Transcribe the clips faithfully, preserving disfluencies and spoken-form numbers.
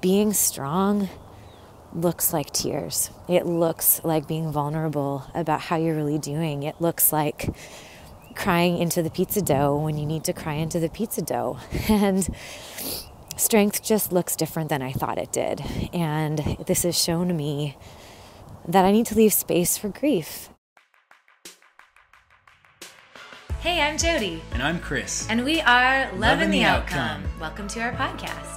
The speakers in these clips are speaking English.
being strong looks like tears. It looks like being vulnerable about how you're really doing. It looks like crying into the pizza dough when you need to cry into the pizza dough. And strength just looks different than I thought it did. And this has shown me that I need to leave space for grief. Hey, I'm Jodi. And I'm Chris. And we are Loving, Loving the, the outcome. outcome. Welcome to our podcast.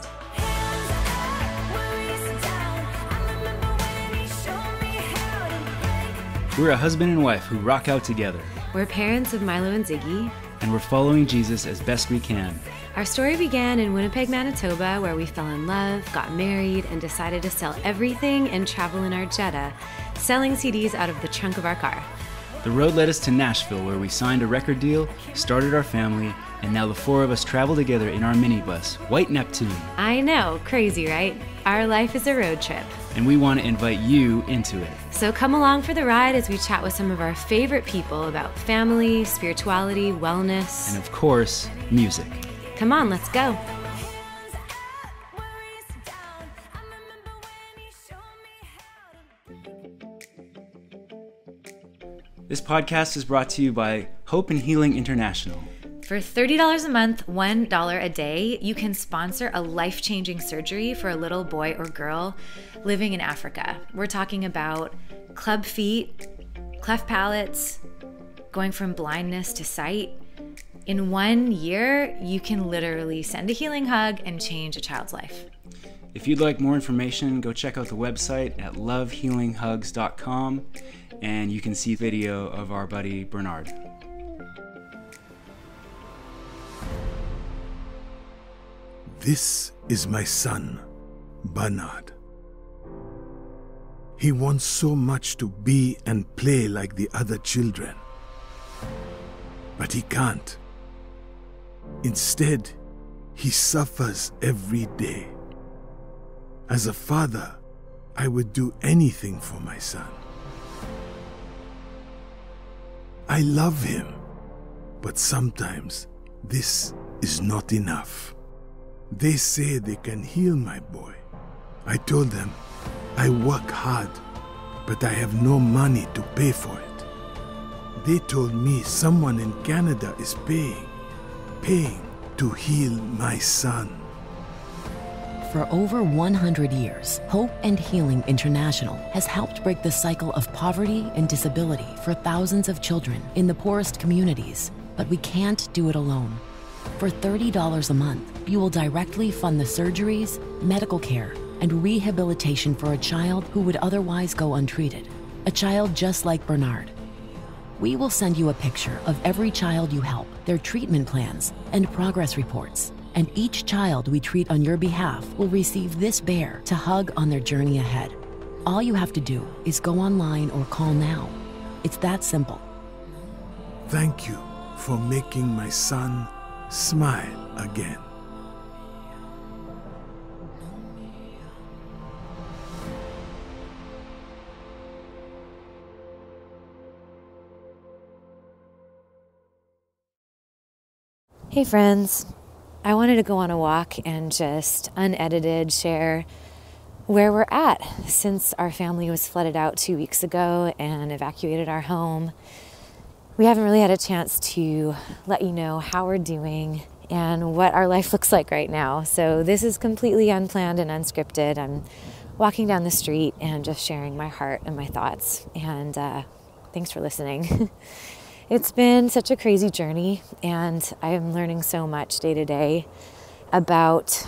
We're a husband and wife who rock out together. We're parents of Milo and Ziggy. And we're following Jesus as best we can. Our story began in Winnipeg, Manitoba, where we fell in love, got married, and decided to sell everything and travel in our Jetta, selling C Ds out of the trunk of our car. The road led us to Nashville, where we signed a record deal, started our family, and now the four of us travel together in our minibus, White Neptune. I know, crazy, right? Our life is a road trip. And we want to invite you into it. So come along for the ride as we chat with some of our favorite people about family, spirituality, wellness, and of course, music. Come on, let's go. This podcast is brought to you by Hope and Healing International. For thirty dollars a month, one dollar a day, you can sponsor a life-changing surgery for a little boy or girl living in Africa. We're talking about club feet, cleft palates, going from blindness to sight. In one year, you can literally send a healing hug and change a child's life. If you'd like more information, go check out the website at love healing hugs dot com, and you can see video of our buddy Bernard. This is my son, Bernard. He wants so much to be and play like the other children, but he can't. Instead, he suffers every day. As a father, I would do anything for my son. I love him, but sometimes this is not enough. They say they can heal my boy. I told them, I work hard, but I have no money to pay for it. They told me someone in Canada is paying, paying to heal my son. For over one hundred years, Hope and Healing International has helped break the cycle of poverty and disability for thousands of children in the poorest communities, but we can't do it alone. For thirty dollars a month, you will directly fund the surgeries, medical care, and rehabilitation for a child who would otherwise go untreated, a child just like Bernard. We will send you a picture of every child you help, their treatment plans, and progress reports. And each child we treat on your behalf will receive this bear to hug on their journey ahead. All you have to do is go online or call now. It's that simple. Thank you for making my son smile again. Hey friends, I wanted to go on a walk and just unedited share where we're at since our family was flooded out two weeks ago and evacuated our home. We haven't really had a chance to let you know how we're doing and what our life looks like right now. So this is completely unplanned and unscripted. I'm walking down the street and just sharing my heart and my thoughts. And uh, thanks for listening. It's been such a crazy journey, and I am learning so much day to day about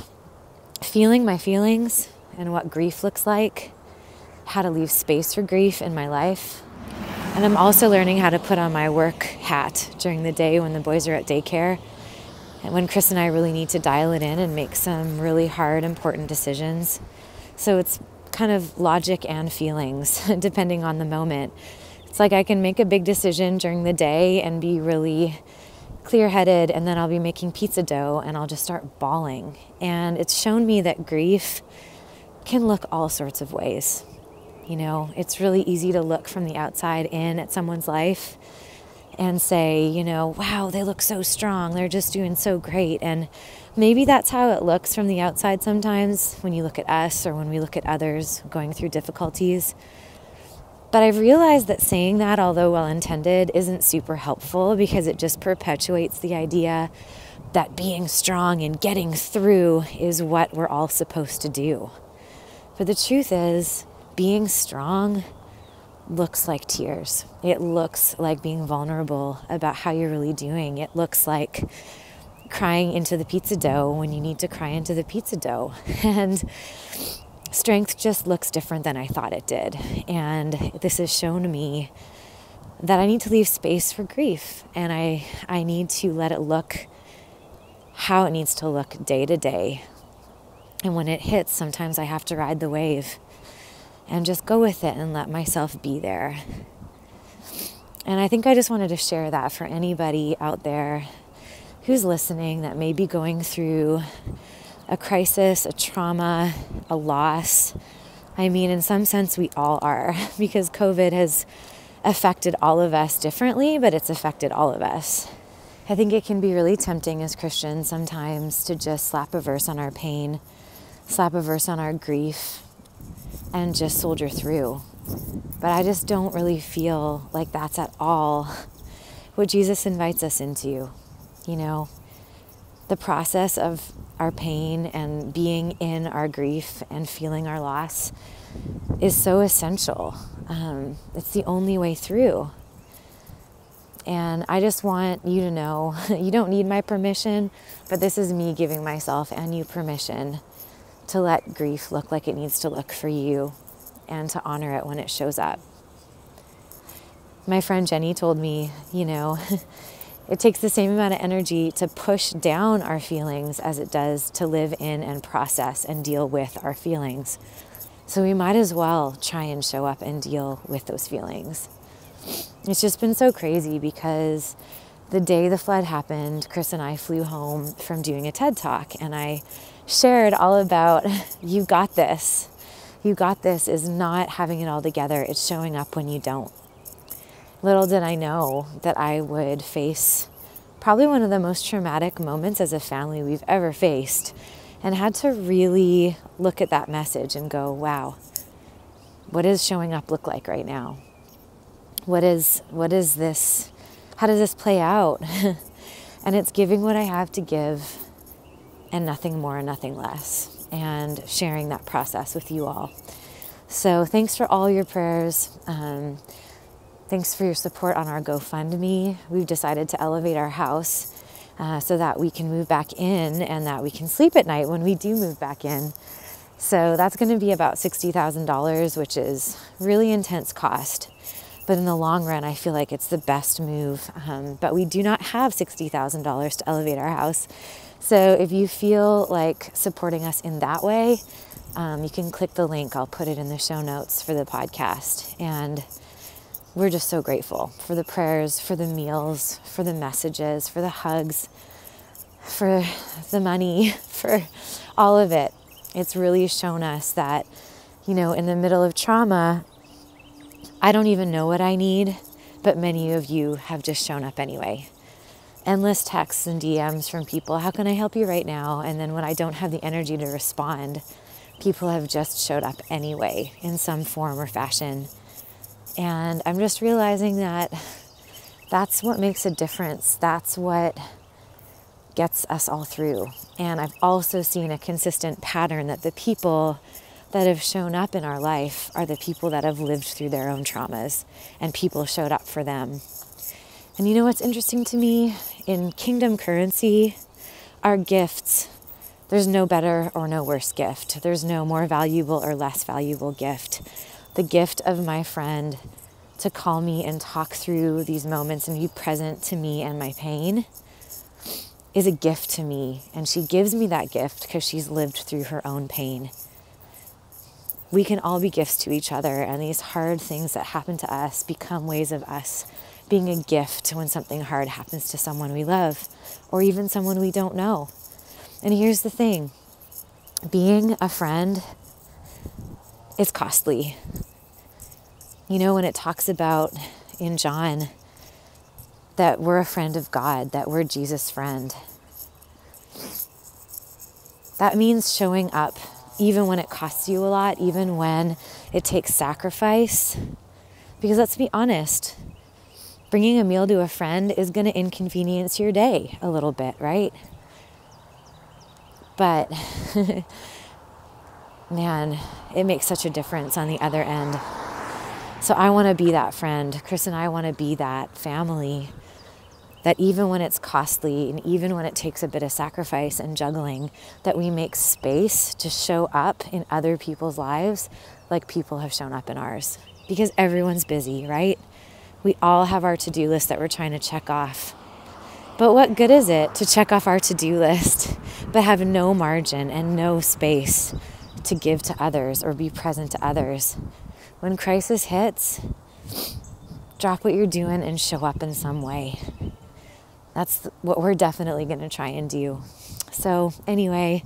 feeling my feelings and what grief looks like, how to leave space for grief in my life. And I'm also learning how to put on my work hat during the day when the boys are at daycare and when Chris and I really need to dial it in and make some really hard, important decisions. So it's kind of logic and feelings, depending on the moment. It's like I can make a big decision during the day and be really clear-headed, and then I'll be making pizza dough and I'll just start bawling. And it's shown me that grief can look all sorts of ways. You know, it's really easy to look from the outside in at someone's life and say, you know, wow, they look so strong. They're just doing so great. And Maybe that's how it looks from the outside sometimes when you look at us or when we look at others going through difficulties. But I've realized that saying that, although well-intended, isn't super helpful because it just perpetuates the idea that being strong and getting through is what we're all supposed to do. But the truth is, being strong looks like tears. It looks like being vulnerable about how you're really doing. It looks like crying into the pizza dough when you need to cry into the pizza dough. And strength just looks different than I thought it did. And this has shown me that I need to leave space for grief, and I, I need to let it look how it needs to look day to day. And when it hits, sometimes I have to ride the wave and just go with it and let myself be there. And I think I just wanted to share that for anybody out there who's listening that may be going through a crisis, a trauma, a loss. I mean, in some sense, we all are, because COVID has affected all of us differently, but it's affected all of us. I think it can be really tempting as Christians sometimes to just slap a verse on our pain, slap a verse on our grief, and just soldier through. But I just don't really feel like that's at all what Jesus invites us into. You know, the process of our pain and being in our grief and feeling our loss is so essential. Um, it's the only way through. And I just want you to know, you don't need my permission, but this is me giving myself and you permission to let grief look like it needs to look for you and to honor it when it shows up. My friend Jenny told me, you know, it takes the same amount of energy to push down our feelings as it does to live in and process and deal with our feelings. So we might as well try and show up and deal with those feelings. It's just been so crazy because the day the flood happened, Chris and I flew home from doing a TED Talk, and I shared all about, you got this. You got this is not having it all together. It's showing up when you don't. Little did I know that I would face probably one of the most traumatic moments as a family we've ever faced, and had to really look at that message and go, wow, what does showing up look like right now? What is, what is this? How does this play out? And it's giving what I have to give and nothing more and nothing less, and sharing that process with you all. So thanks for all your prayers. Um, Thanks for your support on our GoFundMe. We've decided to elevate our house uh, so that we can move back in and that we can sleep at night when we do move back in. So that's going to be about sixty thousand dollars, which is really intense cost. But in the long run, I feel like it's the best move. Um, but we do not have sixty thousand dollars to elevate our house. So if you feel like supporting us in that way, um, you can click the link. I'll put it in the show notes for the podcast. And we're just so grateful for the prayers, for the meals, for the messages, for the hugs, for the money, for all of it. It's really shown us that, you know, in the middle of trauma, I don't even know what I need, but many of you have just shown up anyway. Endless texts and D Ms from people, how can I help you right now? And then when I don't have the energy to respond, people have just showed up anyway in some form or fashion. And I'm just realizing that that's what makes a difference. That's what gets us all through. And I've also seen a consistent pattern that the people that have shown up in our life are the people that have lived through their own traumas, and people showed up for them. And you know what's interesting to me? In Kingdom Currency, our gifts, there's no better or no worse gift. There's no more valuable or less valuable gift. The gift of my friend to call me and talk through these moments and be present to me and my pain is a gift to me. And she gives me that gift because she's lived through her own pain. We can all be gifts to each other, and these hard things that happen to us become ways of us being a gift when something hard happens to someone we love or even someone we don't know. And here's the thing, being a friend, it's costly. You know, when it talks about in John that we're a friend of God, that we're Jesus' friend, That means showing up even when it costs you a lot, even when it takes sacrifice. Because let's be honest, bringing a meal to a friend is going to inconvenience your day a little bit, right? But man, it makes such a difference on the other end. So I want to be that friend. Chris and I want to be that family that even when it's costly and even when it takes a bit of sacrifice and juggling, that we make space to show up in other people's lives like people have shown up in ours. Because everyone's busy, right? We all have our to-do list that we're trying to check off. But what good is it to check off our to-do list but have no margin and no space to give to others or be present to others? When crisis hits, drop what you're doing and show up in some way. That's what we're definitely going to try and do. So anyway,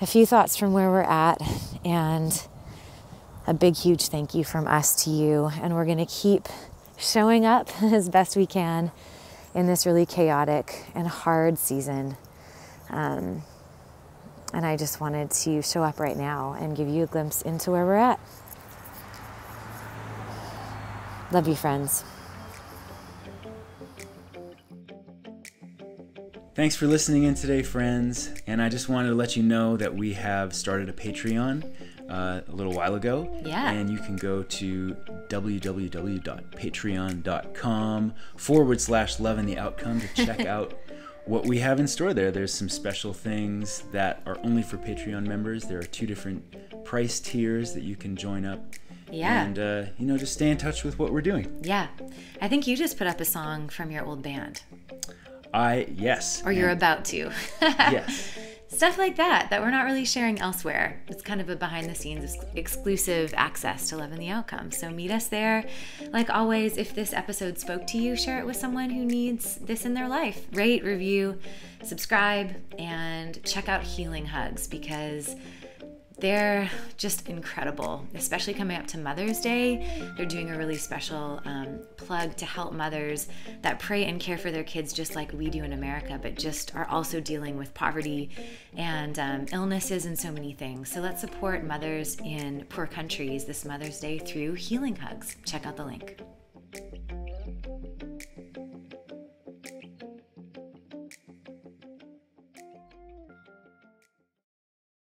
a few thoughts from where we're at, and a big, huge thank you from us to you. And we're going to keep showing up as best we can in this really chaotic and hard season. Um, and I just wanted to show up right now and give you a glimpse into where we're at. Love you, friends. Thanks for listening in today, friends. And I just wanted to let you know that we have started a Patreon uh, a little while ago. Yeah. And you can go to www.patreon.com forward slash love and the outcome to check out what we have in store there. There's some special things that are only for Patreon members. There are two different price tiers that you can join up. Yeah. And, uh, you know, just stay in touch with what we're doing. Yeah. I think you just put up a song from your old band. I, yes. Or you're about to. Yes. Stuff like that, that we're not really sharing elsewhere. It's kind of a behind the scenes exclusive access to Love and the Outcome. So meet us there. Like always, if this episode spoke to you, share it with someone who needs this in their life. Rate, review, subscribe, and check out Healing Hugs, because they're just incredible, especially coming up to Mother's Day. They're doing a really special um, plug to help mothers that pray and care for their kids just like we do in America, but just are also dealing with poverty and um, illnesses and so many things. So let's support mothers in poor countries this Mother's Day through Healing Hugs. Check out the link.